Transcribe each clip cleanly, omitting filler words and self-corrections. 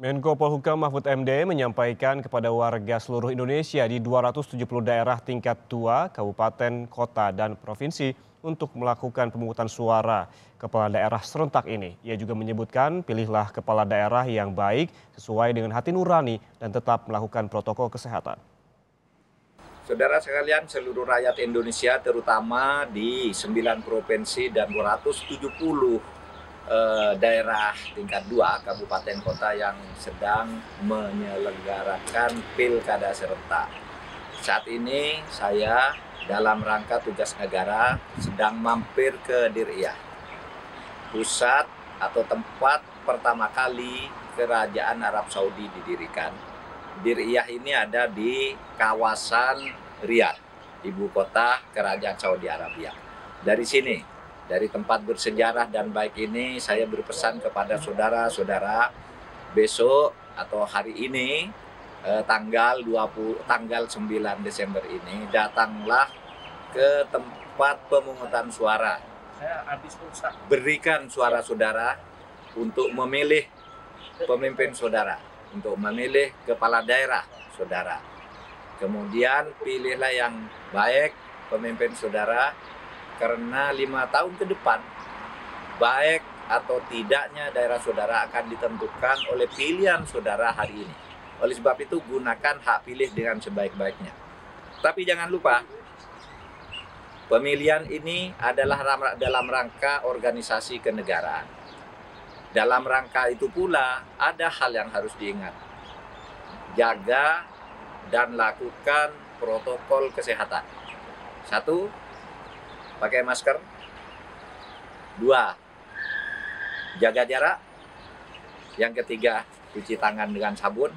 Menko Polhukam Mahfud MD menyampaikan kepada warga seluruh Indonesia di 270 daerah tingkat 2, kabupaten, kota, dan provinsi untuk melakukan pemungutan suara kepala daerah serentak ini. Ia juga menyebutkan pilihlah kepala daerah yang baik sesuai dengan hati nurani dan tetap melakukan protokol kesehatan. Saudara sekalian, seluruh rakyat Indonesia terutama di 9 provinsi dan 270 daerah tingkat 2 kabupaten kota yang sedang menyelenggarakan pilkada serentak. Saat ini saya dalam rangka tugas negara sedang mampir ke Diriyah, pusat atau tempat pertama kali kerajaan Arab Saudi didirikan. Diriyah ini ada di kawasan Riyadh, ibu kota kerajaan Saudi Arabia. Dari sini, dari tempat bersejarah dan baik ini, saya berpesan kepada saudara-saudara, besok atau hari ini tanggal 9 Desember ini datanglah ke tempat pemungutan suara. Berikan suara saudara untuk memilih pemimpin saudara, untuk memilih kepala daerah saudara. Kemudian pilihlah yang baik pemimpin saudara. Karena 5 tahun ke depan, baik atau tidaknya daerah saudara akan ditentukan oleh pilihan saudara hari ini. Oleh sebab itu, gunakan hak pilih dengan sebaik-baiknya. Tapi jangan lupa, pemilihan ini adalah dalam rangka organisasi kenegaraan. Dalam rangka itu pula, ada hal yang harus diingat. Jaga dan lakukan protokol kesehatan. 1. Pakai masker. 2. Jaga jarak. Yang ketiga, cuci tangan dengan sabun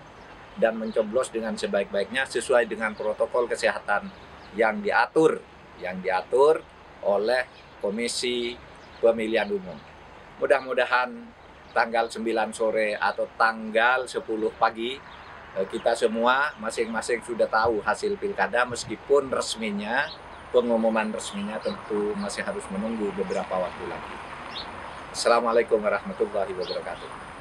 dan mencoblos dengan sebaik-baiknya sesuai dengan protokol kesehatan yang diatur oleh Komisi Pemilihan Umum. Mudah-mudahan tanggal 9 sore atau tanggal 10 pagi kita semua masing-masing sudah tahu hasil pilkada, meskipun resminya, pengumuman resminya tentu masih harus menunggu beberapa waktu lagi. Assalamualaikum warahmatullahi wabarakatuh.